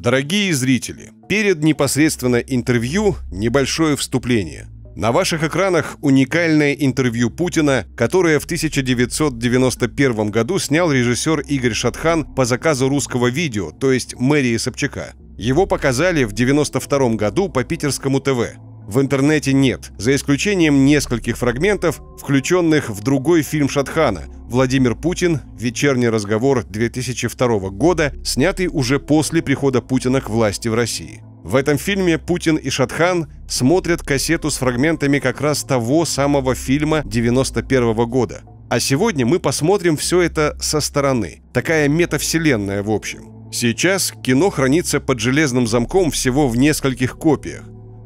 Дорогие зрители, перед непосредственно интервью небольшое вступление. На ваших экранах уникальное интервью Путина, которое в 1991 году снял режиссер Игорь Шадхан по заказу русского видео, то есть мэрии Собчака. Его показали в 1992 году по питерскому ТВ. В интернете нет, за исключением нескольких фрагментов, включенных в другой фильм Шадхана «Владимир Путин. Вечерний разговор» 2002 года, снятый уже после прихода Путина к власти в России. В этом фильме Путин и Шадхан смотрят кассету с фрагментами как раз того самого фильма 1991 года. А сегодня мы посмотрим все это со стороны. Такая метавселенная, в общем. Сейчас кино хранится под железным замком всего в нескольких копиях.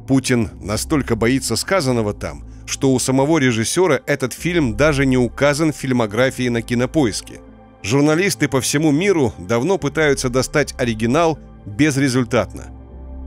Путин настолько боится сказанного там, что у самого режиссера этот фильм даже не указан в фильмографии на Кинопоиске. Журналисты по всему миру давно пытаются достать оригинал безрезультатно.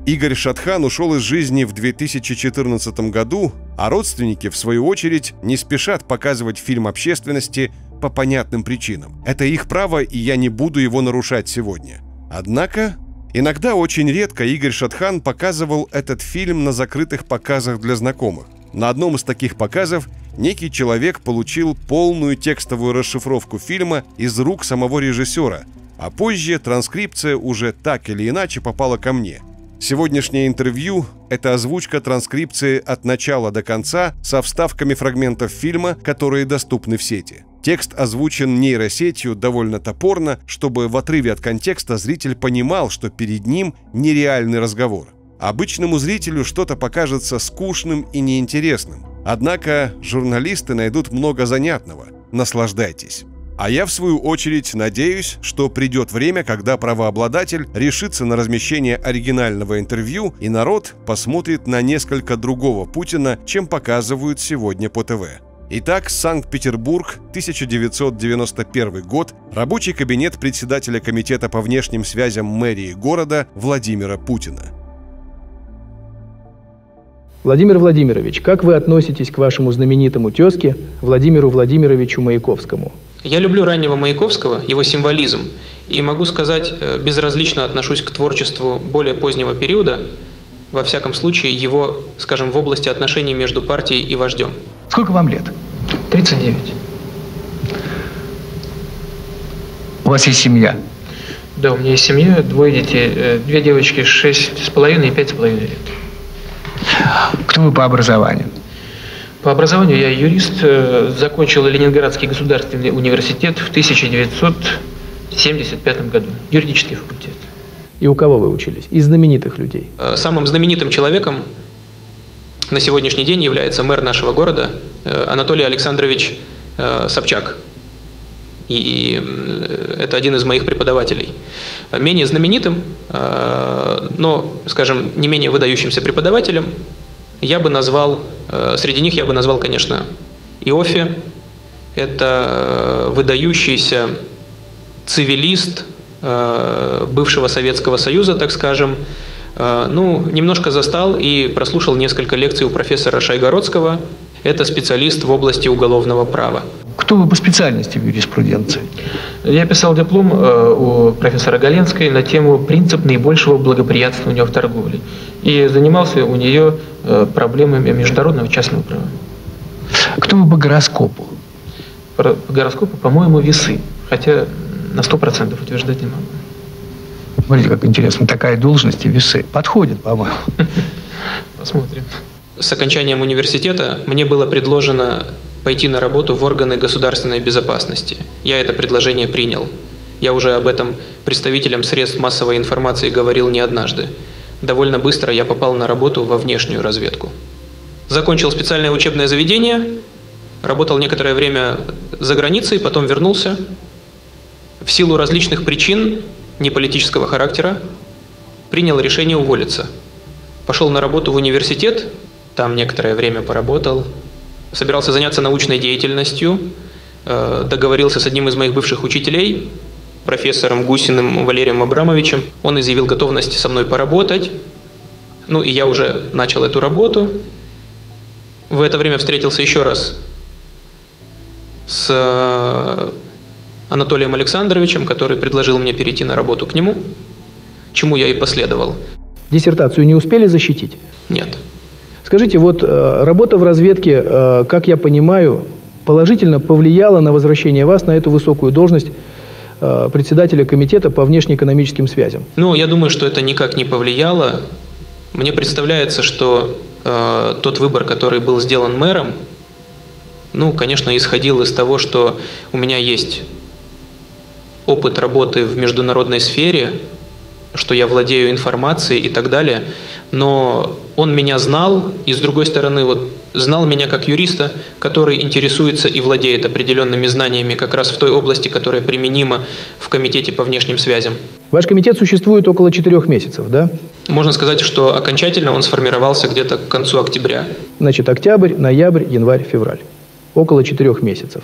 Игорь Шадхан ушел из жизни в 2014 году, а родственники, в свою очередь, не спешат показывать фильм общественности по понятным причинам. Это их право, и я не буду его нарушать сегодня. Однако... Иногда, очень редко, Игорь Шадхан показывал этот фильм на закрытых показах для знакомых. На одном из таких показов некий человек получил полную текстовую расшифровку фильма из рук самого режиссера, а позже транскрипция уже так или иначе попала ко мне. Сегодняшнее интервью – это озвучка транскрипции от начала до конца со вставками фрагментов фильма, которые доступны в сети. Текст озвучен нейросетью довольно топорно, чтобы в отрыве от контекста зритель понимал, что перед ним нереальный разговор. Обычному зрителю что-то покажется скучным и неинтересным. Однако журналисты найдут много занятного. Наслаждайтесь. А я, в свою очередь, надеюсь, что придет время, когда правообладатель решится на размещение оригинального интервью, и народ посмотрит на несколько другого Путина, чем показывают сегодня по ТВ. Итак, Санкт-Петербург, 1991 год, рабочий кабинет председателя Комитета по внешним связям мэрии города Владимира Путина. Владимир Владимирович, как вы относитесь к вашему знаменитому тезке Владимиру Владимировичу Маяковскому? Я люблю раннего Маяковского, его символизм, и могу сказать, безразлично отношусь к творчеству более позднего периода, во всяком случае, его, скажем, в области отношений между партией и вождем. Сколько вам лет? 39. У вас есть семья? Да, у меня есть семья, двое детей, две девочки, 6,5 и 5,5 лет. Кто вы по образованию? По образованию я юрист, закончил Ленинградский государственный университет в 1975 году, юридический факультет. И у кого вы учились? Из знаменитых людей. Самым знаменитым человеком на сегодняшний день является мэр нашего города Анатолий Александрович Собчак. И это один из моих преподавателей. Менее знаменитым, но, скажем, не менее выдающимся преподавателем я бы назвал, среди них я бы назвал, конечно, Иофе. Это выдающийся цивилист бывшего Советского Союза, так скажем, ну, немножко застал и прослушал несколько лекций у профессора Шайгородского. Это специалист в области уголовного права. Кто вы по специальности в юриспруденции? Я писал диплом у профессора Галенской на тему «Принцип наибольшего благоприятствования в торговле». И занимался у нее проблемами международного частного права. Кто вы по гороскопу? По гороскопу, по-моему, весы. Хотя... На 100% утверждать не могу. Смотрите, как интересно. Такая должность и весы. Подходит, по-моему. Посмотрим. С окончанием университета мне было предложено пойти на работу в органы государственной безопасности. Я это предложение принял. Я уже об этом представителям средств массовой информации говорил не однажды. Довольно быстро я попал на работу во внешнюю разведку. Закончил специальное учебное заведение, работал некоторое время за границей, потом вернулся. В силу различных причин, не политического характера, принял решение уволиться. Пошел на работу в университет, там некоторое время поработал, собирался заняться научной деятельностью, договорился с одним из моих бывших учителей, профессором Гусиным Валерием Абрамовичем. Он изъявил готовность со мной поработать, ну и я уже начал эту работу. В это время встретился еще раз с Анатолием Александровичем, который предложил мне перейти на работу к нему. чему я и последовал. Диссертацию не успели защитить? Нет. Скажите, вот работа в разведке, как я понимаю, положительно повлияла на возвращение вас на эту высокую должность председателя Комитета по внешнеэкономическим связям? Ну, я думаю, что это никак не повлияло. Мне представляется, что тот выбор, который был сделан мэром, ну, конечно, исходил из того, что у меня есть опыт работы в международной сфере, что я владею информацией и так далее, но он меня знал, и, с другой стороны, вот, знал меня как юриста, который интересуется и владеет определенными знаниями как раз в той области, которая применима в Комитете по внешним связям. Ваш комитет существует около 4 месяцев, да? Можно сказать, что окончательно он сформировался где-то к концу октября. Значит, октябрь, ноябрь, январь, февраль. Около 4 месяцев.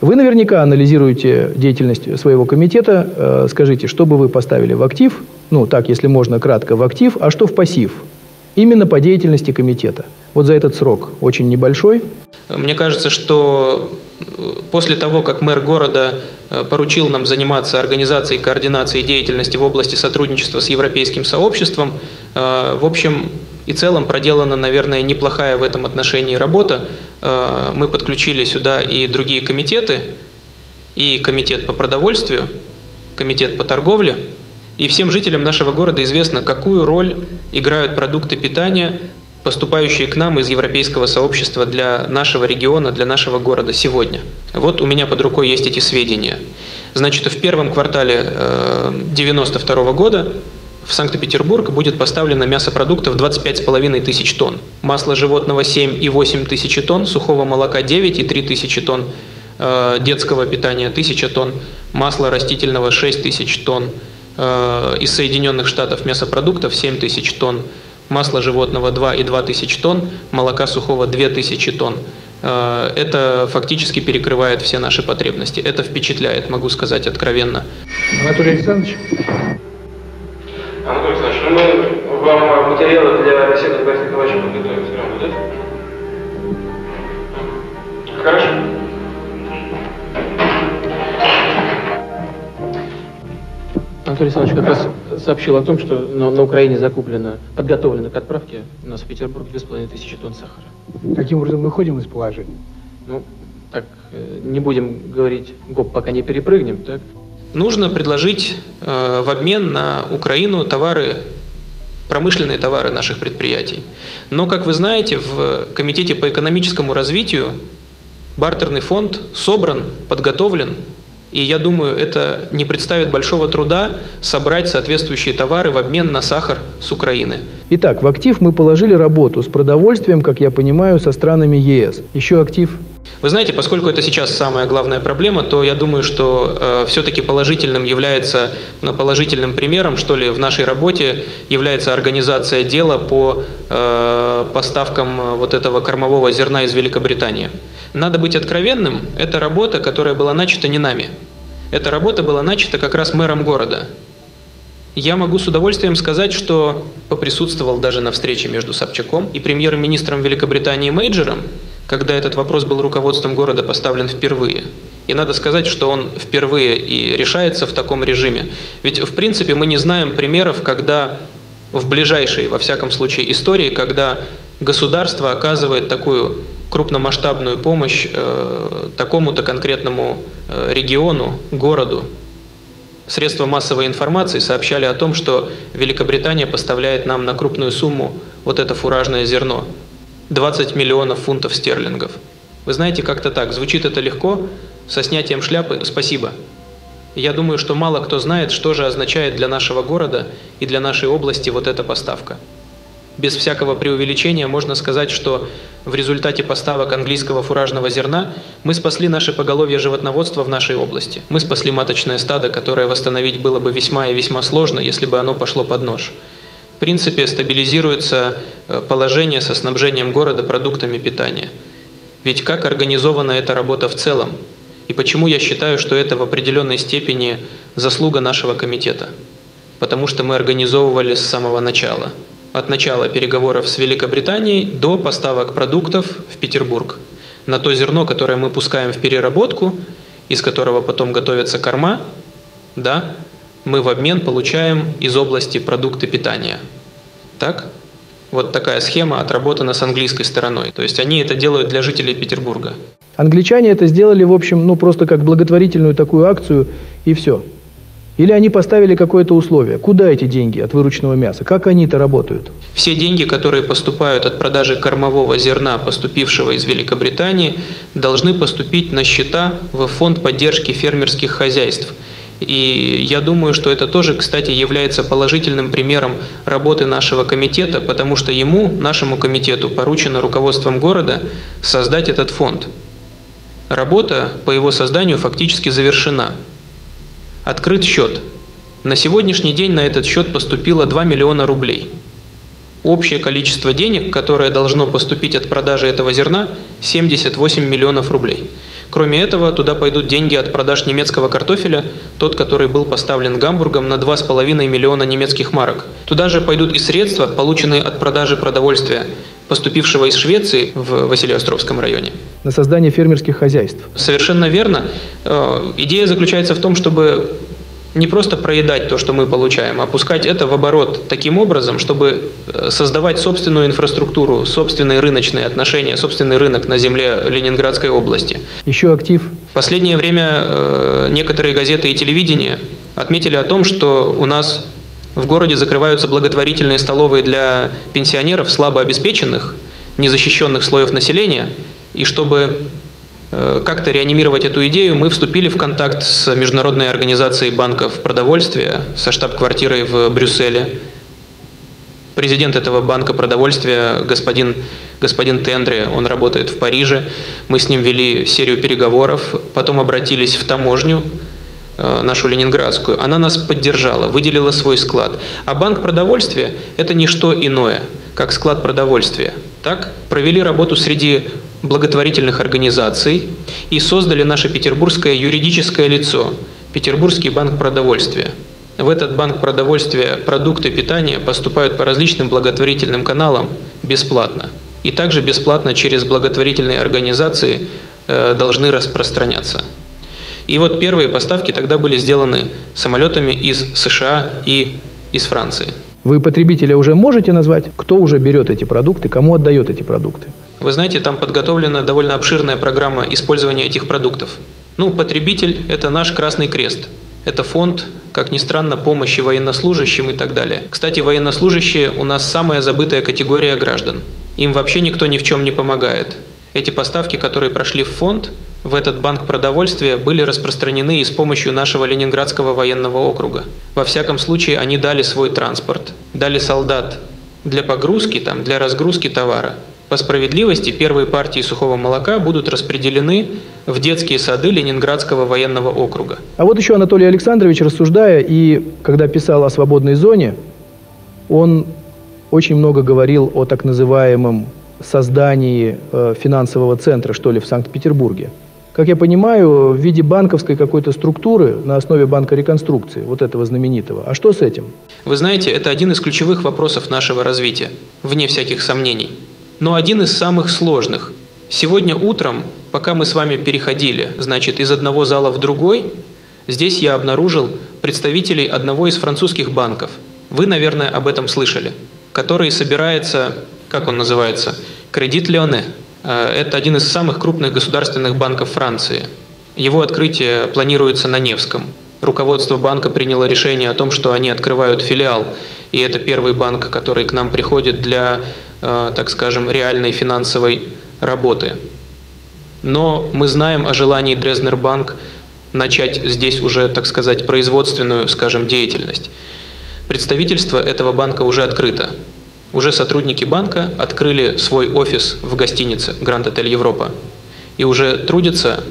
Вы наверняка анализируете деятельность своего комитета. Скажите, что бы вы поставили в актив, ну так, если можно, кратко в актив, а что в пассив? Именно по деятельности комитета. Вот за этот срок очень небольшой. Мне кажется, что после того, как мэр города поручил нам заниматься организацией и координацией деятельности в области сотрудничества с Европейским сообществом, в общем и целом проделана, наверное, неплохая в этом отношении работа. Мы подключили сюда и другие комитеты, и комитет по продовольствию, комитет по торговле. И всем жителям нашего города известно, какую роль играют продукты питания, поступающие к нам из Европейского сообщества для нашего региона, для нашего города сегодня. Вот у меня под рукой есть эти сведения. Значит, в первом квартале 1992 года в Санкт-Петербург будет поставлено мясопродуктов 25,5 тысяч тонн, масло животного 7,8 тысячи тонн, сухого молока 9,3 тысячи тонн, детского питания 1000 тонн, масла растительного 6 тысяч тонн, из Соединенных Штатов мясопродуктов 7 тысяч тонн, масла животного 2,2 тысяч тонн, молока сухого 2 тысячи тонн. Это фактически перекрывает все наши потребности. Это впечатляет, могу сказать откровенно. Анатолий Александрович. Анатолий Александрович, мы вам материалы для беседы с Борисом Николаевичем подготовим все равно, да? Хорошо. Анатолий Александрович как раз сообщил о том, что на Украине закуплено, подготовлено к отправке у нас в Петербург 2500 тонн сахара. Каким образом выходим из положения? Ну, так, не будем говорить гоп, пока не перепрыгнем, так? Нужно предложить в обмен на Украину товары, промышленные товары наших предприятий. Но, как вы знаете, в Комитете по экономическому развитию бартерный фонд собран, подготовлен. И я думаю, это не представит большого труда собрать соответствующие товары в обмен на сахар с Украины. Итак, в актив мы положили работу с продовольствием, как я понимаю, со странами ЕС. Еще актив? Вы знаете, поскольку это сейчас самая главная проблема, то я думаю, что все-таки положительным является, положительным примером, что ли, в нашей работе является организация дела по поставкам вот этого кормового зерна из Великобритании. Надо быть откровенным, это работа, которая была начата не нами. Эта работа была начата как раз мэром города. Я могу с удовольствием сказать, что поприсутствовал даже на встрече между Собчаком и премьер-министром Великобритании Мейджером, когда этот вопрос был руководством города поставлен впервые. И надо сказать, что он впервые и решается в таком режиме. Ведь, в принципе, мы не знаем примеров, когда в ближайшей, во всяком случае, истории, когда государство оказывает такую крупномасштабную помощь такому-то конкретному региону, городу. Средства массовой информации сообщали о том, что Великобритания поставляет нам на крупную сумму вот это фуражное зерно. 20 миллионов фунтов стерлингов. Вы знаете, как-то так. Звучит это легко, со снятием шляпы. Спасибо. Я думаю, что мало кто знает, что же означает для нашего города и для нашей области вот эта поставка. Без всякого преувеличения можно сказать, что в результате поставок английского фуражного зерна мы спасли наше поголовье животноводства в нашей области. Мы спасли маточное стадо, которое восстановить было бы весьма и весьма сложно, если бы оно пошло под нож. В принципе, стабилизируется положение со снабжением города продуктами питания. Ведь как организована эта работа в целом? И почему я считаю, что это в определенной степени заслуга нашего комитета? Потому что мы организовывали с самого начала. От начала переговоров с Великобританией до поставок продуктов в Петербург. На то зерно, которое мы пускаем в переработку, из которого потом готовятся корма, да, мы в обмен получаем из области продукты питания. Так? Вот такая схема отработана с английской стороной. То есть они это делают для жителей Петербурга. Англичане это сделали, в общем, ну просто как благотворительную такую акцию и все. Или они поставили какое-то условие. Куда эти деньги от вырученного мяса? Как они-то работают? Все деньги, которые поступают от продажи кормового зерна, поступившего из Великобритании, должны поступить на счета в фонд поддержки фермерских хозяйств. И я думаю, что это тоже, кстати, является положительным примером работы нашего комитета, потому что ему, нашему комитету, поручено руководством города создать этот фонд. Работа по его созданию фактически завершена. Открыт счет. На сегодняшний день на этот счет поступило 2 миллиона рублей. Общее количество денег, которое должно поступить от продажи этого зерна, 78 миллионов рублей. Кроме этого, туда пойдут деньги от продаж немецкого картофеля, тот, который был поставлен Гамбургом на 2,5 миллиона немецких марок. Туда же пойдут и средства, полученные от продажи продовольствия, поступившего из Швеции в Василеостровском районе. На создание фермерских хозяйств. Совершенно верно. Идея заключается в том, чтобы не просто проедать то, что мы получаем, а пускать это в оборот таким образом, чтобы создавать собственную инфраструктуру, собственные рыночные отношения, собственный рынок на земле Ленинградской области. Еще актив. В последнее время некоторые газеты и телевидение отметили о том, что у нас в городе закрываются благотворительные столовые для пенсионеров, слабо обеспеченных, незащищенных слоев населения. И чтобы как-то реанимировать эту идею, мы вступили в контакт с Международной организацией банков продовольствия, со штаб-квартирой в Брюсселе. Президент этого банка продовольствия, господин Тендри, он работает в Париже. Мы с ним вели серию переговоров, потом обратились в таможню, нашу ленинградскую, она нас поддержала, выделила свой склад. А банк продовольствия – это не что иное, как склад продовольствия. Так, провели работу среди благотворительных организаций и создали наше петербургское юридическое лицо – Петербургский банк продовольствия. В этот банк продовольствия продукты питания поступают по различным благотворительным каналам бесплатно. И также бесплатно через благотворительные организации должны распространяться. И вот первые поставки тогда были сделаны самолетами из США и из Франции. Вы потребителя уже можете назвать? Кто уже берет эти продукты, кому отдает эти продукты? Вы знаете, там подготовлена довольно обширная программа использования этих продуктов. Ну, потребитель – это наш Красный Крест. Это фонд, как ни странно, помощи военнослужащим и так далее. Кстати, военнослужащие у нас самая забытая категория граждан. Им вообще никто ни в чем не помогает. Эти поставки, которые прошли в фонд, в этот банк продовольствия, были распространены и с помощью нашего Ленинградского военного округа. Во всяком случае, они дали свой транспорт, дали солдат для погрузки, для разгрузки товара. По справедливости, первые партии сухого молока будут распределены в детские сады Ленинградского военного округа. А вот еще Анатолий Александрович, рассуждая, и когда писал о свободной зоне, он очень много говорил о так называемом создании финансового центра, что ли, в Санкт-Петербурге. Как я понимаю, в виде банковской какой-то структуры на основе банка реконструкции, вот этого знаменитого. А что с этим? Вы знаете, это один из ключевых вопросов нашего развития, вне всяких сомнений. Но один из самых сложных. Сегодня утром, пока мы с вами переходили, значит, из одного зала в другой, здесь я обнаружил представителей одного из французских банков. Вы, наверное, об этом слышали. Который собирается, как он называется, «Кредит Лионе». Это один из самых крупных государственных банков Франции. Его открытие планируется на Невском. Руководство банка приняло решение о том, что они открывают филиал. И это первый банк, который к нам приходит для, так скажем, реальной финансовой работы. Но мы знаем о желании Дрезнербанк начать здесь уже, так сказать, производственную, скажем, деятельность. Представительство этого банка уже открыто. Уже сотрудники банка открыли свой офис в гостинице «Гранд Отель Европа» и уже трудятся,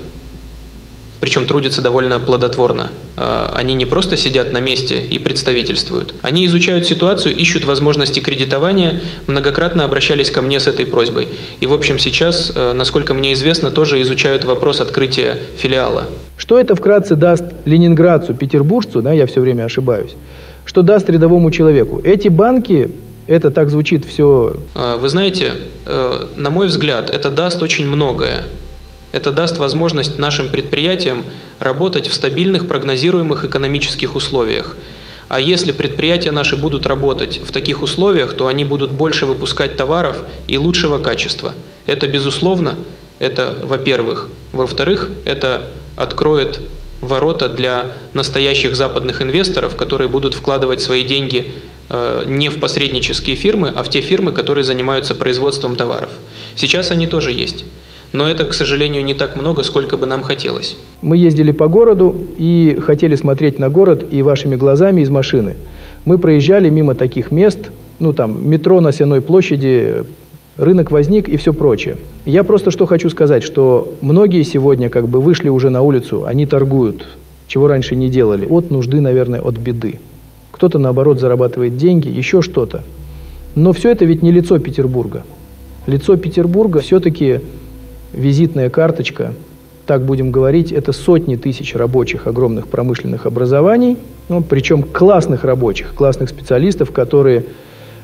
причем трудятся довольно плодотворно. Они не просто сидят на месте и представительствуют. Они изучают ситуацию, ищут возможности кредитования, многократно обращались ко мне с этой просьбой. И, в общем, сейчас, насколько мне известно, тоже изучают вопрос открытия филиала. Что это вкратце даст ленинградцу, петербуржцу, да, я все время ошибаюсь, что даст рядовому человеку? Эти банки... Это так звучит все. Вы знаете, на мой взгляд, это даст очень многое. Это даст возможность нашим предприятиям работать в стабильных прогнозируемых экономических условиях. А если предприятия наши будут работать в таких условиях, то они будут больше выпускать товаров и лучшего качества. Это, безусловно, это во-первых. Во-вторых, это откроет ворота для настоящих западных инвесторов, которые будут вкладывать свои деньги не в посреднические фирмы, а в те фирмы, которые занимаются производством товаров. Сейчас они тоже есть. Но это, к сожалению, не так много, сколько бы нам хотелось. Мы ездили по городу и хотели смотреть на город и вашими глазами из машины. Мы проезжали мимо таких мест, ну там метро на Сенной площади, рынок возник и все прочее. Я просто что хочу сказать, что многие сегодня как бы вышли уже на улицу, они торгуют, чего раньше не делали, от нужды, наверное, от беды. Кто-то, наоборот, зарабатывает деньги, еще что-то. Но все это ведь не лицо Петербурга. Лицо Петербурга все-таки визитная карточка, так будем говорить, это сотни тысяч рабочих огромных промышленных образований, ну, причем классных рабочих, классных специалистов, которые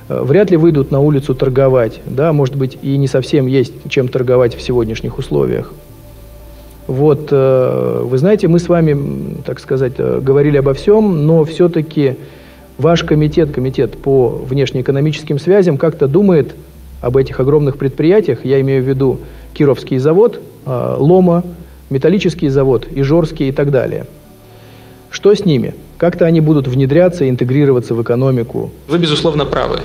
вряд ли выйдут на улицу торговать, да, может быть, и не совсем есть чем торговать в сегодняшних условиях. Вот, вы знаете, мы с вами, так сказать, говорили обо всем, но все-таки ваш комитет, комитет по внешнеэкономическим связям, как-то думает об этих огромных предприятиях, я имею в виду Кировский завод, ЛОМА, металлический завод, Ижорский и так далее. Что с ними? Как-то они будут внедряться, интегрироваться в экономику? Вы, безусловно, правы.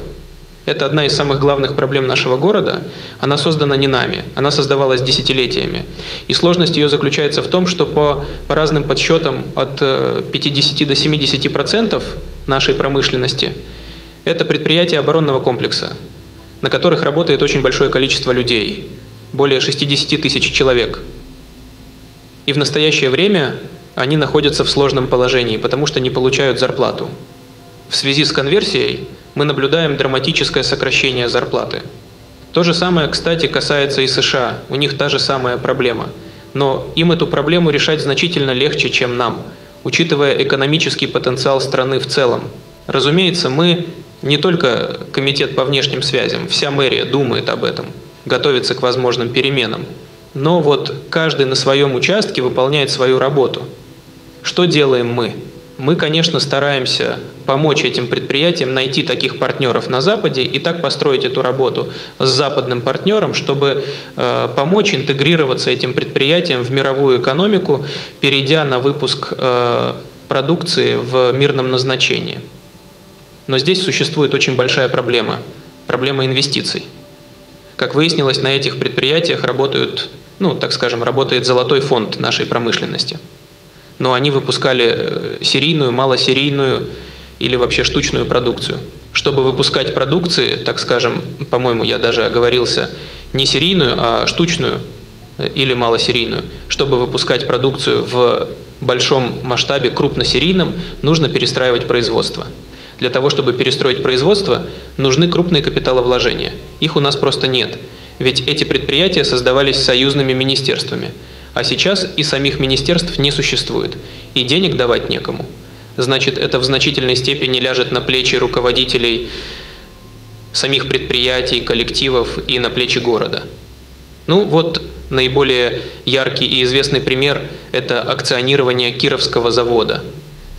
Это одна из самых главных проблем нашего города. Она создана не нами, она создавалась десятилетиями. И сложность ее заключается в том, что по разным подсчетам от 50 до 70% нашей промышленности это предприятия оборонного комплекса, на которых работает очень большое количество людей. Более 60 тысяч человек. И в настоящее время они находятся в сложном положении, потому что не получают зарплату. В связи с конверсией мы наблюдаем драматическое сокращение зарплаты. То же самое, кстати, касается и США. У них та же самая проблема. Но им эту проблему решать значительно легче, чем нам, учитывая экономический потенциал страны в целом. Разумеется, мы, не только Комитет по внешним связям, вся мэрия думает об этом, готовится к возможным переменам. Но вот каждый на своем участке выполняет свою работу. Что делаем мы? Мы, конечно, стараемся помочь этим предприятиям найти таких партнеров на Западе и так построить эту работу с западным партнером, чтобы помочь интегрироваться этим предприятиям в мировую экономику, перейдя на выпуск продукции в мирном назначении. Но здесь существует очень большая проблема – проблема инвестиций. Как выяснилось, на этих предприятиях работают, ну, так скажем, работает золотой фонд нашей промышленности. Но они выпускали серийную, малосерийную или вообще штучную продукцию. Чтобы выпускать продукции, так скажем, по-моему, я даже оговорился, не серийную, а штучную или малосерийную, чтобы выпускать продукцию в большом масштабе, крупносерийном, нужно перестраивать производство. Для того, чтобы перестроить производство, нужны крупные капиталовложения. Их у нас просто нет. Ведь эти предприятия создавались союзными министерствами. А сейчас и самих министерств не существует. И денег давать некому. Значит, это в значительной степени ляжет на плечи руководителей самих предприятий, коллективов и на плечи города. Ну вот наиболее яркий и известный пример – это акционирование Кировского завода.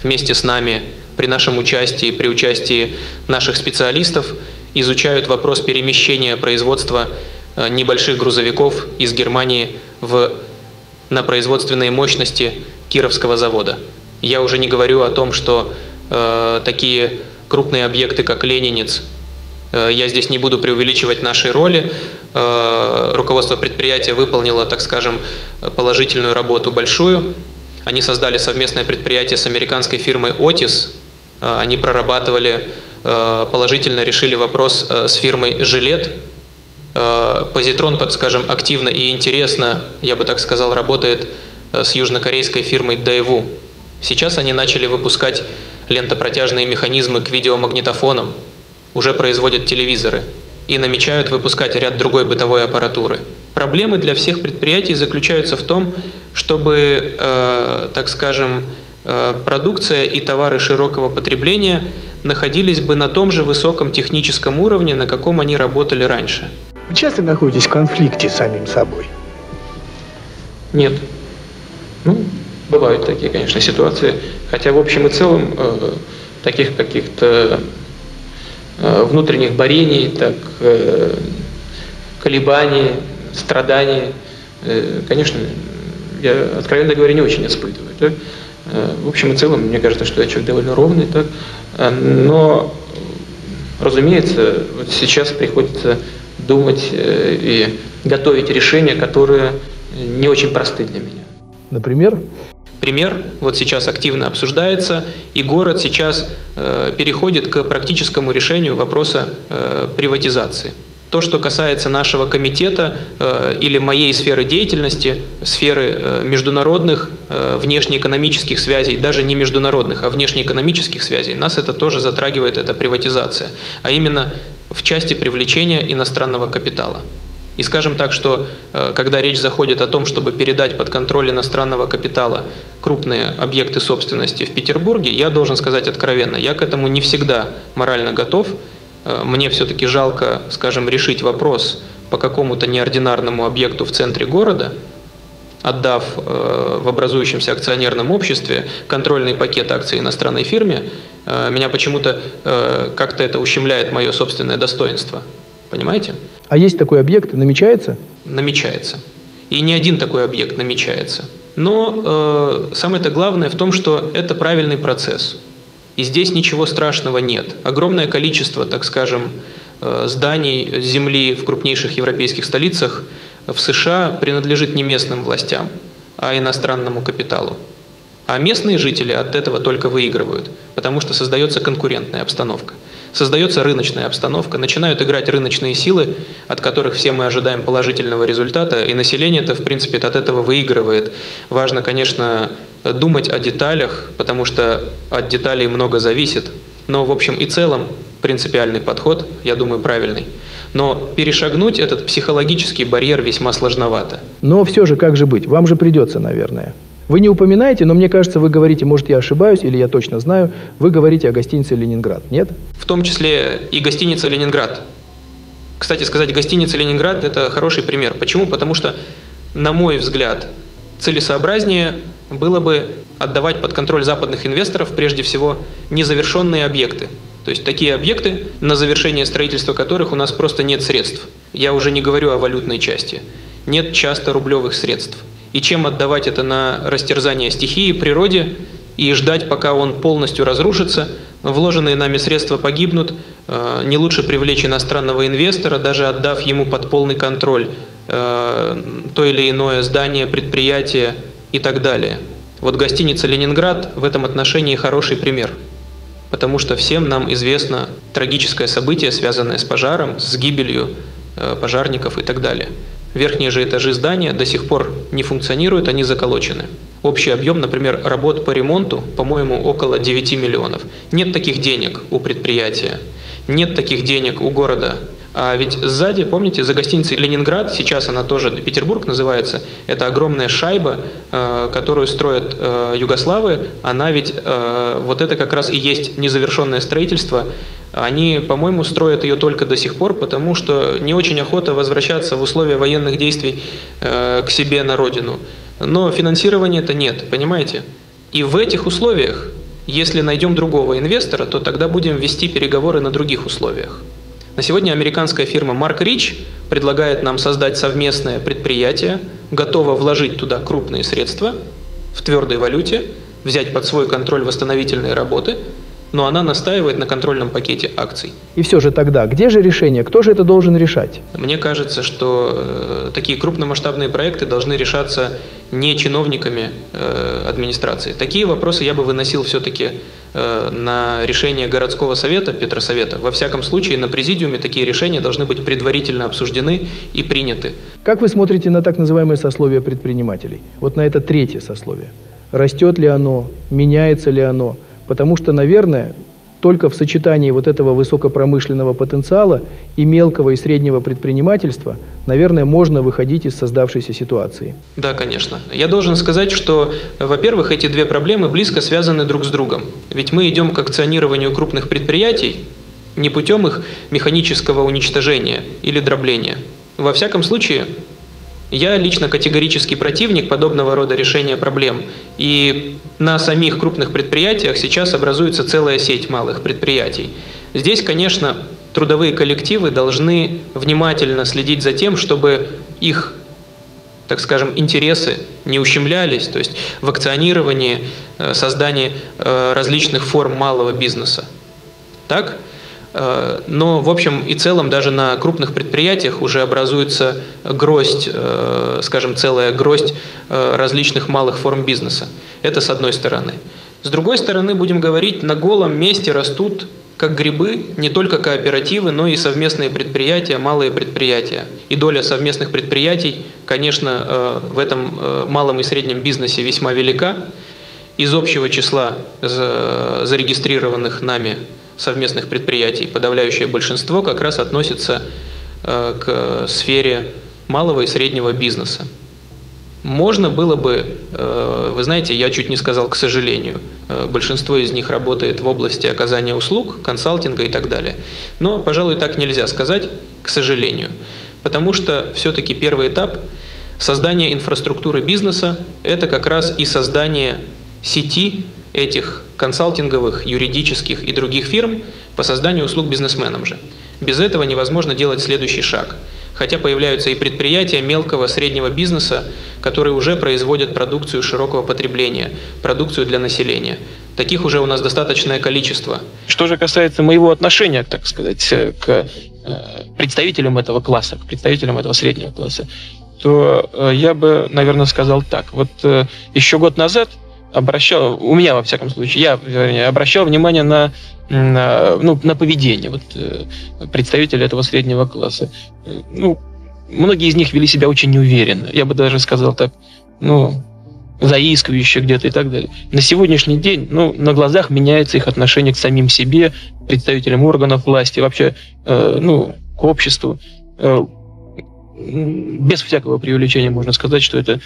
Вместе с нами при нашем участии, при участии наших специалистов изучают вопрос перемещения производства небольших грузовиков из Германии на производственные мощности Кировского завода. Я уже не говорю о том, что такие крупные объекты, как Ленинец, я здесь не буду преувеличивать нашей роли, руководство предприятия выполнило, так скажем, положительную работу большую. Они создали совместное предприятие с американской фирмой «Отис», они прорабатывали, положительно решили вопрос с фирмой «Жилет». «Позитрон», так скажем, активно и интересно, я бы так сказал, работает с южнокорейской фирмой «Дайву». Сейчас они начали выпускать лентопротяжные механизмы к видеомагнитофонам, уже производят телевизоры и намечают выпускать ряд другой бытовой аппаратуры. Проблемы для всех предприятий заключаются в том, чтобы, так скажем, продукция и товары широкого потребления находились бы на том же высоком техническом уровне, на каком они работали раньше. Вы часто находитесь в конфликте с самим собой? Нет. Ну, Бывают такие, конечно, ситуации, хотя в общем и целом таких каких-то внутренних борений, так, колебаний, страданий, конечно, я, откровенно говоря, не очень испытываю. Да? В общем и целом, мне кажется, что я человек довольно ровный, так? Но, разумеется, вот сейчас приходится думать и готовить решения, которые не очень просты для меня. Например? Пример вот сейчас активно обсуждается, и город сейчас переходит к практическому решению вопроса приватизации. То, что касается нашего комитета или моей сферы деятельности, сферы международных, внешнеэкономических связей, даже не международных, а внешнеэкономических связей, нас это тоже затрагивает, эта приватизация, а именно в части привлечения иностранного капитала. И скажем так, что когда речь заходит о том, чтобы передать под контроль иностранного капитала крупные объекты собственности в Петербурге, я должен сказать откровенно, я к этому не всегда морально готов. Мне все-таки жалко, скажем, решить вопрос по какому-то неординарному объекту в центре города, отдав в образующемся акционерном обществе контрольный пакет акций иностранной фирме. Меня почему-то как-то это ущемляет мое собственное достоинство. Понимаете? А есть такой объект? Намечается? Намечается. И не один такой объект намечается. Но самое-то главное в том, что это правильный процесс. И здесь ничего страшного нет. Огромное количество, так скажем, зданий, земли в крупнейших европейских столицах в США принадлежит не местным властям, а иностранному капиталу. А местные жители от этого только выигрывают, потому что создается конкурентная обстановка. Создается рыночная обстановка, начинают играть рыночные силы, от которых все мы ожидаем положительного результата, и население-то, в принципе, от этого выигрывает. Важно, конечно, думать о деталях, потому что от деталей много зависит. Но, в общем и целом, принципиальный подход, я думаю, правильный. Но перешагнуть этот психологический барьер весьма сложновато. Но все же, как же быть? Вам же придется, наверное. Вы не упоминаете, но мне кажется, вы говорите, может, я ошибаюсь, или я точно знаю, вы говорите о гостинице «Ленинград», нет? В том числе и гостиница «Ленинград». Кстати сказать, гостиница «Ленинград» – это хороший пример. Почему? Потому что, на мой взгляд, целесообразнее было бы отдавать под контроль западных инвесторов, прежде всего, незавершенные объекты. То есть такие объекты, на завершение строительства которых у нас просто нет средств. Я уже не говорю о валютной части. Нет часто рублевых средств. И чем отдавать это на растерзание стихии, природе, и ждать, пока он полностью разрушится, вложенные нами средства погибнут, не лучше привлечь иностранного инвестора, даже отдав ему под полный контроль то или иное здание, предприятие и так далее. Вот гостиница «Ленинград» в этом отношении хороший пример, потому что всем нам известно трагическое событие, связанное с пожаром, с гибелью пожарников и так далее. Верхние же этажи здания до сих пор не функционируют, они заколочены. Общий объем, например, работ по ремонту, по-моему, около 9 миллионов. Нет таких денег у предприятия, нет таких денег у города. А ведь сзади, помните, за гостиницей «Ленинград», сейчас она тоже Петербург называется, это огромная шайба, которую строят югославы, она ведь, вот это как раз и есть незавершенное строительство. Они, по-моему, строят ее только до сих пор, потому что не очень охота возвращаться в условия военных действий к себе на родину. Но финансирования-то нет, понимаете? И в этих условиях, если найдем другого инвестора, то тогда будем вести переговоры на других условиях. На сегодня американская фирма «Марк Рич» предлагает нам создать совместное предприятие, готова вложить туда крупные средства в твердой валюте, взять под свой контроль восстановительные работы, но она настаивает на контрольном пакете акций. И все же тогда, где же решение? Кто же это должен решать? Мне кажется, что такие крупномасштабные проекты должны решаться не чиновниками администрации. Такие вопросы я бы выносил все-таки на решение городского совета, Петросовета. Во всяком случае, на президиуме такие решения должны быть предварительно обсуждены и приняты. Как вы смотрите на так называемое сословие предпринимателей? Вот на это третье сословие. Растет ли оно? Меняется ли оно? Потому что, наверное, только в сочетании вот этого высокопромышленного потенциала и мелкого и среднего предпринимательства, наверное, можно выходить из создавшейся ситуации. Да, конечно. Я должен сказать, что, во-первых, эти две проблемы близко связаны друг с другом. Ведь мы идем к акционированию крупных предприятий не путем их механического уничтожения или дробления. Во всяком случае, Я лично категорический противник подобного рода решения проблем. И на самих крупных предприятиях сейчас образуется целая сеть малых предприятий. Здесь, конечно, трудовые коллективы должны внимательно следить за тем, чтобы их, так скажем, интересы не ущемлялись, то есть в акционировании, создании различных форм малого бизнеса. Так? Но, в общем и целом, даже на крупных предприятиях уже образуется гроздь, скажем, целая гроздь различных малых форм бизнеса. Это с одной стороны. С другой стороны, будем говорить, на голом месте растут, как грибы, не только кооперативы, но и совместные предприятия, малые предприятия. И доля совместных предприятий, конечно, в этом малом и среднем бизнесе весьма велика. Из общего числа зарегистрированных нами совместных предприятий подавляющее большинство как раз относится к сфере малого и среднего бизнеса. Можно было бы, вы знаете, я чуть не сказал, к сожалению, большинство из них работает в области оказания услуг, консалтинга и так далее. Но, пожалуй, так нельзя сказать, к сожалению, потому что все-таки первый этап создания инфраструктуры бизнеса – это как раз и создание сети этих консалтинговых, юридических и других фирм по созданию услуг бизнесменам же. Без этого невозможно делать следующий шаг. Хотя появляются и предприятия мелкого, среднего бизнеса, которые уже производят продукцию широкого потребления, продукцию для населения. Таких уже у нас достаточное количество. Что же касается моего отношения, так сказать, к представителям этого класса, к представителям этого среднего класса, то я бы, наверное, сказал так. Вот еще год назад я обращал внимание на поведение вот, представителей этого среднего класса. Ну, многие из них вели себя очень неуверенно. Я бы даже сказал так, заискивающе где-то и так далее. На сегодняшний день, на глазах меняется их отношение к самим себе, представителям органов власти, вообще, к обществу. Без всякого преувеличения можно сказать, что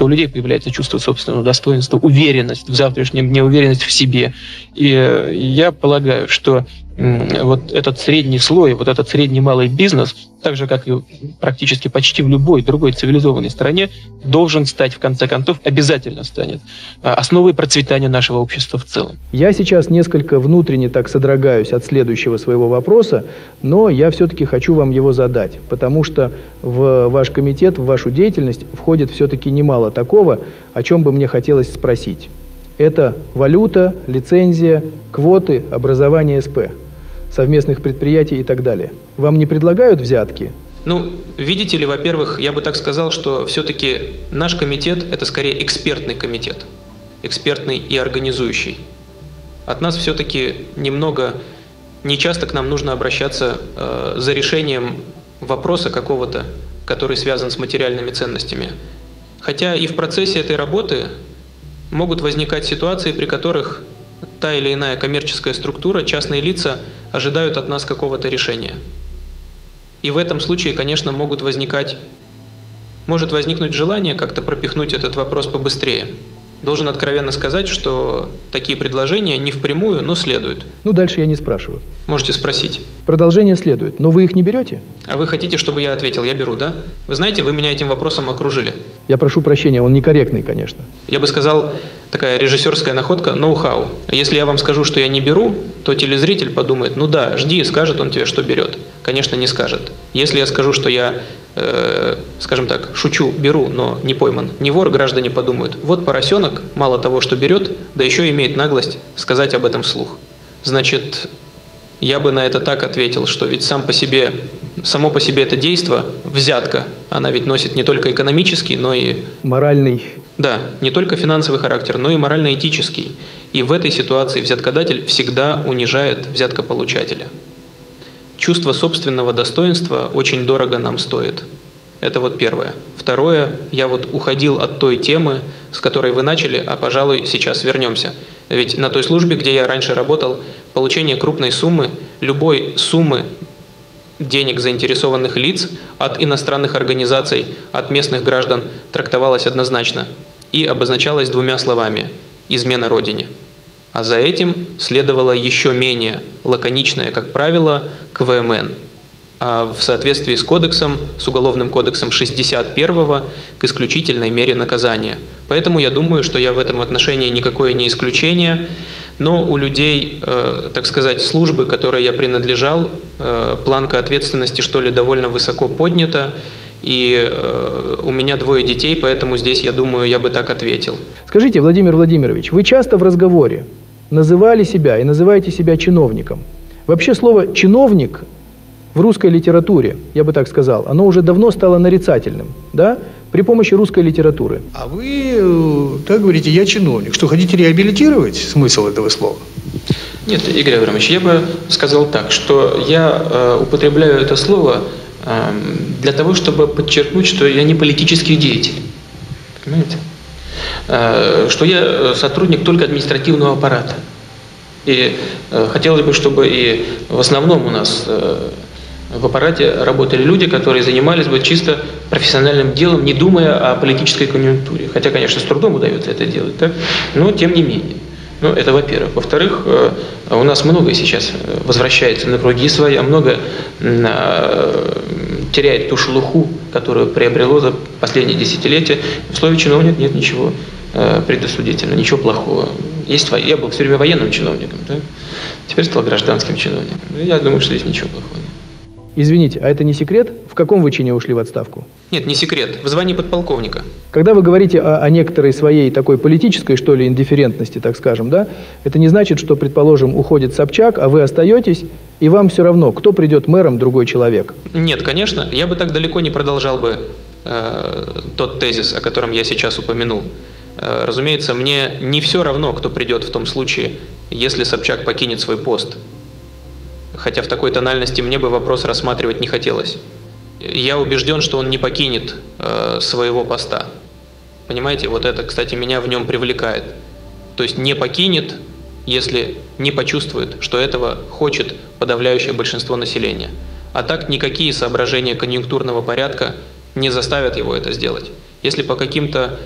у людей появляется чувство собственного достоинства, уверенность в завтрашнем дне, уверенность в себе. И я полагаю, что вот этот средний слой, вот этот средний малый бизнес, так же, как и практически почти в любой другой цивилизованной стране, должен стать, в конце концов, обязательно станет основой процветания нашего общества в целом. Я сейчас несколько внутренне так содрогаюсь от следующего своего вопроса, но я все-таки хочу вам его задать, потому что в ваш комитет, в вашу деятельность входит все-таки немало такого, о чем бы мне хотелось спросить. Это валюта, лицензия, квоты, образование СП, совместных предприятий и так далее. Вам не предлагают взятки? Видите ли, во-первых, я бы так сказал, что все-таки наш комитет – это скорее экспертный комитет, экспертный и организующий. От нас все-таки нечасто к нам нужно обращаться за решением вопроса какого-то, который связан с материальными ценностями. Хотя и в процессе этой работы могут возникать ситуации, при которых та или иная коммерческая структура, частные лица ожидают от нас какого-то решения. И в этом случае, конечно, может возникнуть желание как-то пропихнуть этот вопрос побыстрее. Должен откровенно сказать, что такие предложения не впрямую, но следуют. Дальше я не спрашиваю. Можете спросить. Продолжение следует, но вы их не берете? А вы хотите, чтобы я ответил? Я беру, да? Вы знаете, вы меня этим вопросом окружили. Я прошу прощения, он некорректный, конечно. Я бы сказал, такая режиссерская находка, ноу-хау. Если я вам скажу, что я не беру, то телезритель подумает, жди, скажет он тебе, что берет. Конечно, не скажет. Если я скажу, что я, скажем так, шучу, беру, но не пойман, не вор, граждане подумают, вот поросенок, мало того, что берет, да еще имеет наглость сказать об этом вслух. Значит, я бы на это так ответил, что ведь само по себе это действо, взятка, она ведь носит не только экономический, но и моральный. Да, не только финансовый характер, но и морально-этический. И в этой ситуации взяткодатель всегда унижает взяткополучателя. Чувство собственного достоинства очень дорого нам стоит. Это вот первое. Второе, я уходил от той темы, с которой вы начали, а, пожалуй, сейчас вернемся. Ведь на той службе, где я раньше работал, получение крупной суммы, любой суммы денег заинтересованных лиц от иностранных организаций, от местных граждан трактовалось однозначно и обозначалось двумя словами – измена Родине. А за этим следовало еще менее лаконичное, как правило, КВМН. в соответствии с кодексом, с Уголовным кодексом 61-го к исключительной мере наказания. Поэтому я думаю, что я в этом отношении никакое не исключение, но у людей, так сказать, службы, которой я принадлежал, планка ответственности, что ли, довольно высоко поднята, и у меня двое детей, поэтому здесь, я думаю, я бы так ответил. Скажите, Владимир Владимирович, вы часто в разговоре называли себя и называете себя чиновником. Вообще слово «чиновник» в русской литературе, я бы так сказал, оно уже давно стало нарицательным, да, при помощи русской литературы. А вы так говорите, я чиновник. Что, хотите реабилитировать смысл этого слова? Нет, Игорь Абрамович, я бы сказал так, что я употребляю это слово для того, чтобы подчеркнуть, что я не политический деятель. Понимаете? Что я сотрудник только административного аппарата. И хотелось бы, чтобы и в основном у нас в аппарате работали люди, которые занимались бы чисто профессиональным делом, не думая о политической конъюнктуре. Хотя, конечно, с трудом удается это делать, да? Но тем не менее. Ну, это во-первых. Во-вторых, у нас многое сейчас возвращается на круги своя, много теряет ту шелуху, которую приобрело за последние десятилетия. В слове «чиновник» нет ничего предосудительного, ничего плохого. Есть, я был все время военным чиновником, да? Теперь стал гражданским чиновником. Я думаю, что здесь ничего плохого нет. Извините, а это не секрет? В каком вы чине ушли в отставку? Нет, не секрет. В звании подполковника. Когда вы говорите о некоторой своей такой политической, что ли, индифферентности, так скажем, да, это не значит, что, предположим, уходит Собчак, а вы остаетесь, и вам все равно, кто придет мэром, другой человек. Нет, конечно. Я бы так далеко не продолжал бы тот тезис, о котором я сейчас упомянул. Разумеется, мне не все равно, кто придет в том случае, если Собчак покинет свой пост. Хотя в такой тональности мне бы вопрос рассматривать не хотелось. Я убежден, что он не покинет своего поста. Понимаете, вот это, кстати, меня в нем привлекает. То есть не покинет, если не почувствует, что этого хочет подавляющее большинство населения. А так никакие соображения конъюнктурного порядка не заставят его это сделать. Если по каким-то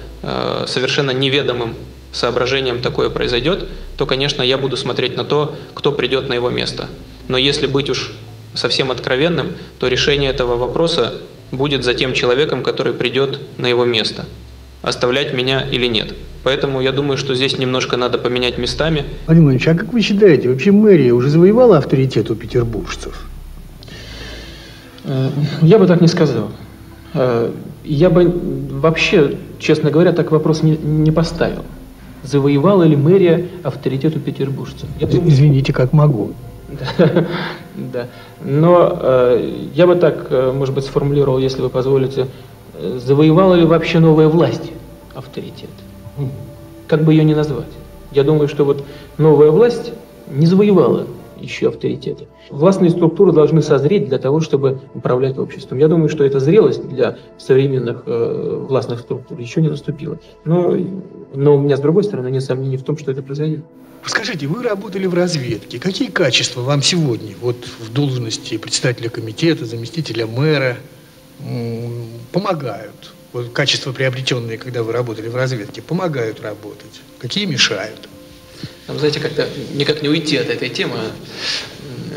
совершенно неведомым соображениям такое произойдет, то, конечно, я буду смотреть на то, кто придет на его место. Но если быть уж совсем откровенным, то решение этого вопроса будет за тем человеком, который придет на его место. Оставлять меня или нет. Поэтому я думаю, что здесь немножко надо поменять местами. Владимир Владимирович, а как вы считаете, вообще мэрия уже завоевала авторитет у петербуржцев? Я бы так не сказал. Я бы вообще, честно говоря, так вопрос не поставил. Завоевала ли мэрия авторитет у петербуржцев? Извините, как могу. Да. Но я бы так, может быть, сформулировал, если вы позволите, завоевала ли вообще новая власть авторитет? Как бы ее ни назвать. Я думаю, что вот новая власть не завоевала еще авторитета. Властные структуры должны созреть для того, чтобы управлять обществом. Я думаю, что эта зрелость для современных властных структур еще не наступила. Но у меня, с другой стороны, нет сомнений в том, что это произойдет. Скажите, вы работали в разведке. Какие качества вам сегодня, вот в должности председателя комитета, заместителя мэра, помогают? Вот качества, приобретенные, когда вы работали в разведке, помогают работать? Какие мешают? Там, знаете, как-то никак не уйти от этой темы.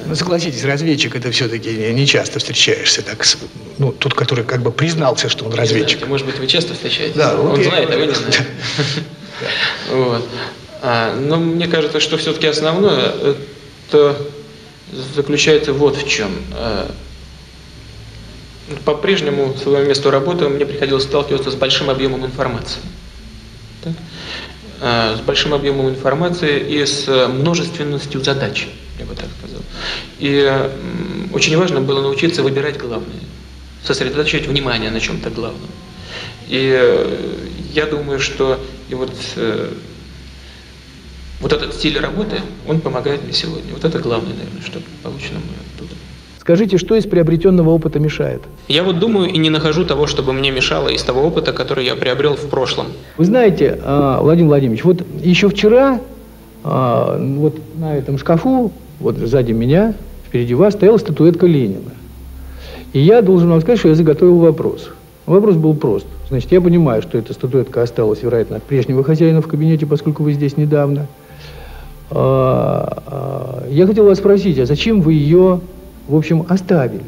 Ну, согласитесь, разведчик, это все-таки не часто встречаешься. Так, ну, тот, который как бы признался, что он разведчик. Знаете, может быть, вы часто встречаетесь? Да, он знает, а вы не знаете. Но мне кажется, что все-таки основное это заключается вот в чем. По-прежнему, в своем месте работы, мне приходилось сталкиваться с большим объемом информации. С большим объемом информации и с множественностью задач, я бы так сказал. И очень важно было научиться выбирать главное, сосредоточить внимание на чем-то главном. И я думаю, что и вот этот стиль работы, он помогает мне сегодня. Вот это главное, наверное, что получено мне оттуда. Скажите, что из приобретенного опыта мешает? Я вот думаю и не нахожу того, чтобы мне мешало из того опыта, который я приобрел в прошлом. Вы знаете, Владимир Владимирович, вот еще вчера вот на этом шкафу, вот сзади меня, впереди вас, стояла статуэтка Ленина. И я должен вам сказать, что я заготовил вопрос. Вопрос был прост. Значит, я понимаю, что эта статуэтка осталась, вероятно, от прежнего хозяина в кабинете, поскольку вы здесь недавно. Я хотел вас спросить, а зачем вы ее, в общем, оставили?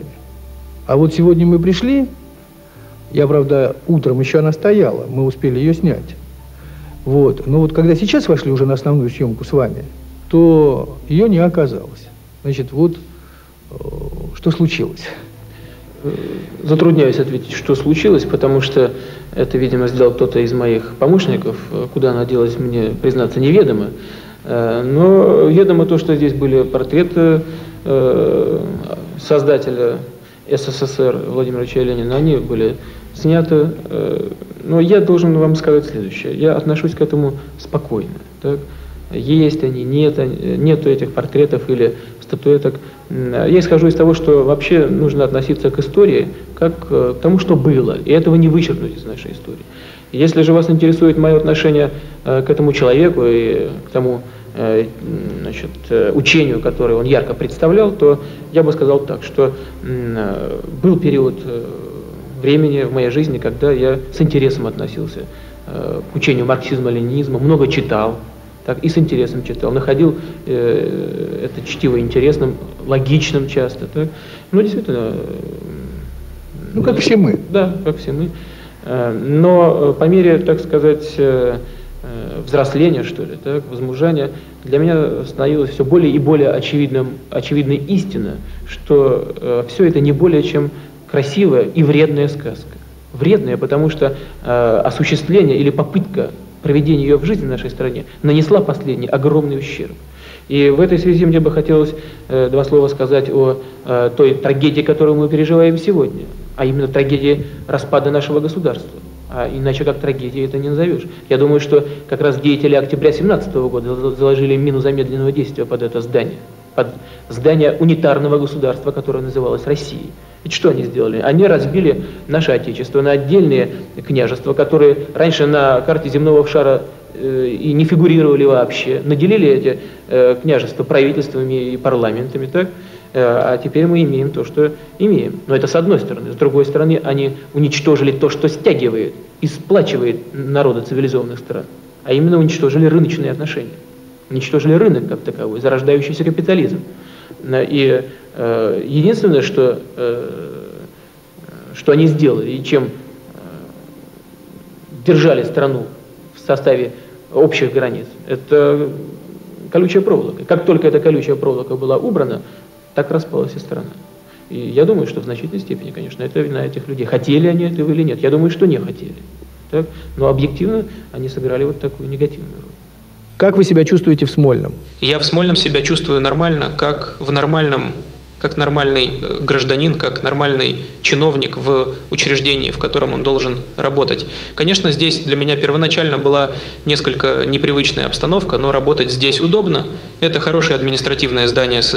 А вот сегодня мы пришли, я, правда, утром еще она стояла, мы успели ее снять. Вот. Но вот когда сейчас вошли уже на основную съемку с вами, то ее не оказалось. Значит, вот что случилось? Затрудняюсь ответить, что случилось, потому что это, видимо, сделал кто-то из моих помощников. Куда она делась, мне, признаться, неведомо. Но ведомо то, что здесь были портреты создателя СССР Владимира Ильича Ленина. Они были сняты. Но я должен вам сказать следующее. Я отношусь к этому спокойно. Так? Есть они, нету этих портретов или статуэток. Я исхожу из того, что вообще нужно относиться к истории как к тому, что было, и этого не вычеркнуть из нашей истории. Если же вас интересует мое отношение к этому человеку и к тому, значит, учению, которое он ярко представлял, то я бы сказал так, что был период времени в моей жизни, когда я с интересом относился к учению марксизма-ленинизма, много читал, так, и с интересом читал, находил это чтиво интересным, логичным часто. Так. Ну, действительно... Ну, как все мы. Да, как все мы. Но по мере, так сказать, взросления, что ли, так, возмужания, для меня становилась все более и более очевидной истина, что все это не более чем красивая и вредная сказка. Вредная, потому что осуществление или попытка проведения ее в жизни в нашей стране нанесла последний огромный ущерб. И в этой связи мне бы хотелось два слова сказать о той трагедии, которую мы переживаем сегодня, а именно трагедии распада нашего государства. А иначе как трагедии это не назовешь. Я думаю, что как раз деятели октября 2017 года заложили мину замедленного действия под это здание, под здание унитарного государства, которое называлось Россией. Ведь что они сделали? Они разбили наше Отечество на отдельные княжества, которые раньше на карте земного шара и не фигурировали вообще, наделили эти княжества правительствами и парламентами, так? А теперь мы имеем то, что имеем. Но это с одной стороны. С другой стороны, они уничтожили то, что стягивает и сплачивает народы цивилизованных стран, а именно уничтожили рыночные отношения, уничтожили рынок как таковой, зарождающийся капитализм. И единственное, что они сделали и чем держали страну в составе общих границ, это колючая проволока. Как только эта колючая проволока была убрана, так распалась и страна. И я думаю, что в значительной степени, конечно, это вина этих людей. Хотели они этого или нет? Я думаю, что не хотели. Так? Но объективно они сыграли вот такую негативную роль. Как вы себя чувствуете в Смольном? Я в Смольном себя чувствую нормально, как нормальный гражданин, как нормальный чиновник в учреждении, в котором он должен работать. Конечно, здесь для меня первоначально была несколько непривычная обстановка, но работать здесь удобно. Это хорошее административное здание с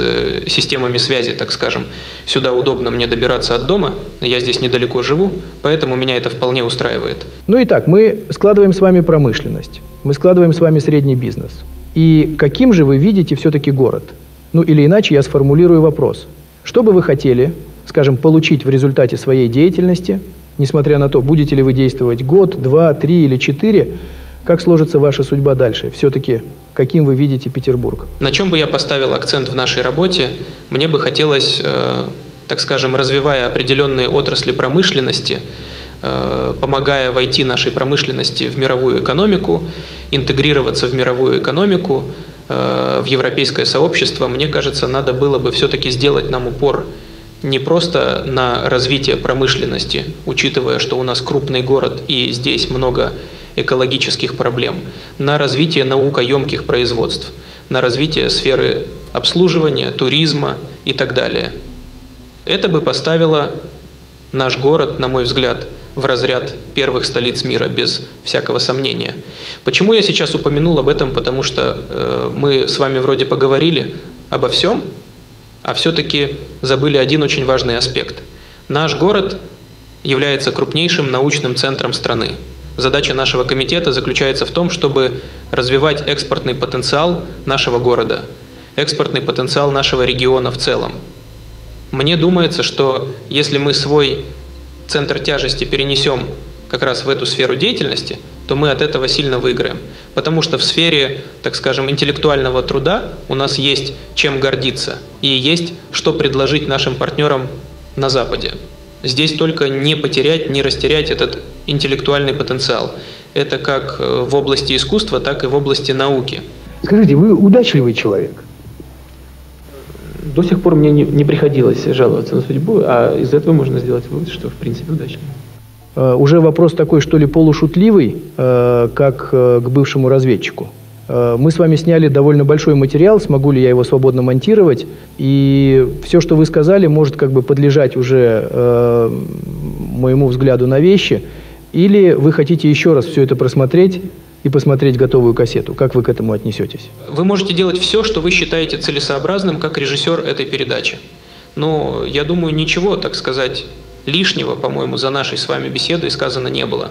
системами связи, так скажем. Сюда удобно мне добираться от дома, я здесь недалеко живу, поэтому меня это вполне устраивает. Ну и так, мы складываем с вами промышленность, мы складываем с вами средний бизнес. И каким же вы видите все-таки город? Ну или иначе я сформулирую вопрос. Что бы вы хотели, скажем, получить в результате своей деятельности, несмотря на то, будете ли вы действовать год, два, три или четыре, как сложится ваша судьба дальше? Все-таки каким вы видите Петербург? На чем бы я поставил акцент в нашей работе? Мне бы хотелось, так скажем, развивая определенные отрасли промышленности, помогая войти нашей промышленности в мировую экономику, интегрироваться в мировую экономику, в европейское сообщество, мне кажется, надо было бы все-таки сделать нам упор не просто на развитие промышленности, учитывая, что у нас крупный город и здесь много экологических проблем, на развитие наукоемких производств, на развитие сферы обслуживания, туризма и так далее. Это бы поставило наш город, на мой взгляд, в разряд первых столиц мира, без всякого сомнения. Почему я сейчас упомянул об этом? Потому что мы с вами вроде поговорили обо всем, а все-таки забыли один очень важный аспект. Наш город является крупнейшим научным центром страны. Задача нашего комитета заключается в том, чтобы развивать экспортный потенциал нашего города, экспортный потенциал нашего региона в целом. Мне думается, что если мы свой центр тяжести перенесем как раз в эту сферу деятельности, то мы от этого сильно выиграем. Потому что в сфере, так скажем, интеллектуального труда у нас есть чем гордиться и есть что предложить нашим партнерам на Западе. Здесь только не потерять, не растерять этот интеллектуальный потенциал. Это как в области искусства, так и в области науки. Скажите, вы удачливый человек? До сих пор мне не приходилось жаловаться на судьбу, а из этого можно сделать вывод, что в принципе удачливый. Уже вопрос такой, что ли, полушутливый, как к бывшему разведчику. Мы с вами сняли довольно большой материал, смогу ли я его свободно монтировать. И все, что вы сказали, может как бы подлежать уже моему взгляду на вещи. Или вы хотите еще раз все это просмотреть и посмотреть готовую кассету? Как вы к этому отнесетесь? Вы можете делать все, что вы считаете целесообразным, как режиссер этой передачи. Но я думаю, ничего, так сказать, лишнего, по-моему, за нашей с вами беседой сказано не было.